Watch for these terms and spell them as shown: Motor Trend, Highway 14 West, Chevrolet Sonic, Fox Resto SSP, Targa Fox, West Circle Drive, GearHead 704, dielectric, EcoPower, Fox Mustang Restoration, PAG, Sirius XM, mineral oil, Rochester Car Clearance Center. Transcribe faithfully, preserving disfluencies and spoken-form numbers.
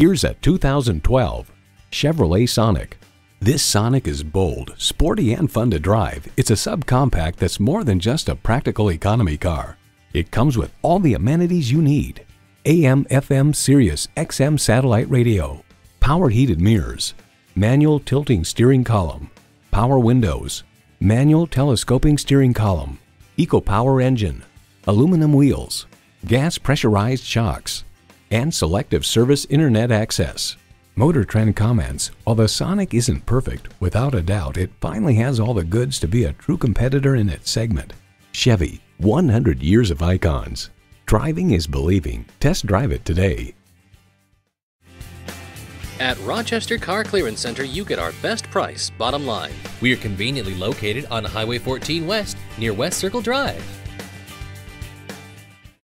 Here's a two thousand twelve Chevrolet Sonic. This Sonic is bold, sporty, and fun to drive. It's a subcompact that's more than just a practical economy car. It comes with all the amenities you need: A M F M Sirius X M satellite radio, power heated mirrors, manual tilting steering column, power windows, manual telescoping steering column, EcoPower engine, aluminum wheels, gas pressurized shocks, and selective service internet access. Motor Trend comments, "Although Sonic isn't perfect, without a doubt it finally has all the goods to be a true competitor in its segment." Chevy, one hundred years of icons. Driving is believing. Test drive it today. At Rochester Car Clearance Center, you get our best price, bottom line. We are conveniently located on Highway fourteen West, near West Circle Drive.